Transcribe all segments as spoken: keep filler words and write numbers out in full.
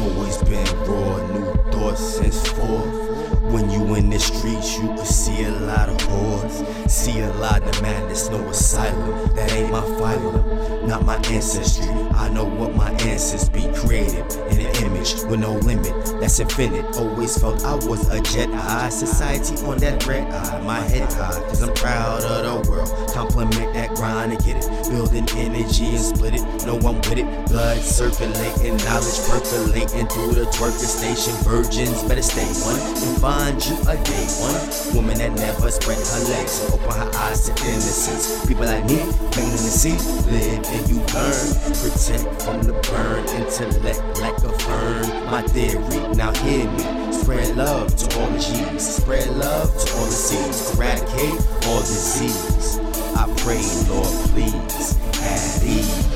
Always been raw, new thoughts since forth. When you in the streets, you could see a lot of whores, see a lot of madness, no asylum. That ain't my phylum, not my ancestry. I know what my ancestors be created in an image with no limit, that's infinite. Always felt I was a Jedi. Society on that red eye, my head high, cause I'm proud of the world. Compliment that grind and get it, building energy and split it. No, I'm with it. Blood circulating, knowledge percolating through the twerking station. Virgins better stay one and find you a day one. Woman that never spread her legs, open her eyes to innocence. People like me, making the sea, live and you learn. Protect from the burn, intellect like a fern. My theory, now hear me. Spread love to all the G's, spread love to all the C's. Eradicate all disease. I pray, Lord, please, at ease.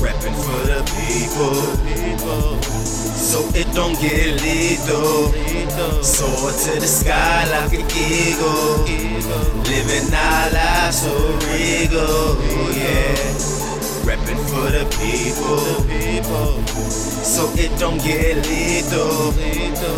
Rapping for the people, so it don't get lethal. Soar to the sky like an eagle, living our lives so regal, yeah. Rapping for the people, so it don't get lethal.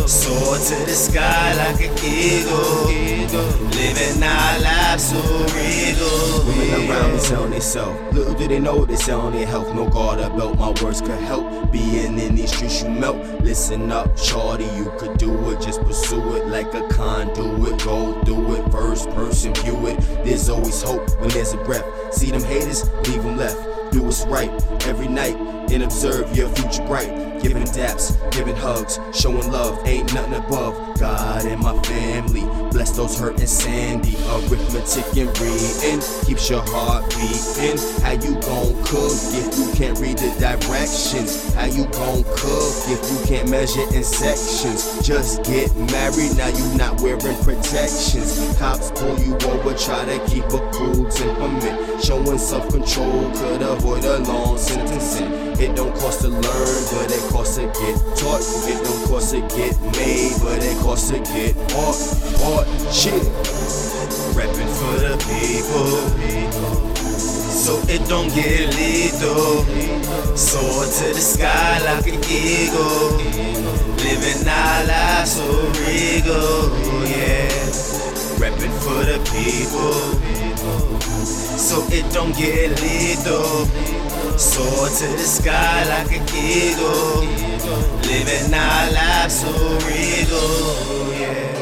Soar to the sky like an eagle, living our lives so regal. Women around me selling themselves, little do they know they selling their health. No guard about my words could help. Being in these streets you melt. Listen up, shorty, you could do it. Just pursue it like a conduit. Go through it, first person view it. There's always hope when there's a breath. See them haters, leave them left. Do what's right every night and observe your future bright. Giving daps, giving hugs, showing love, ain't nothing above. God and my family, bless those hurting Sandy. Arithmetic and reading keeps your heart beating. How you gon' cook if you can't read the directions? How you gon' cook if you can't measure in sections? Just get married, now you not wearing protections. Cops pull you over, try to keep a cool temperament. Showing self-control could avoid a long sentencing. It don't cost to learn, but it costs to get taught. It don't cost to get made, but it costs to get bought, bought, shit. Rapping for the people, so it don't get lethal. Soar to the sky like an eagle, living our lives so regal, yeah. Rapping for the people, so it don't get lethal. Soar to the sky like an eagle, living our lives so regal, yeah.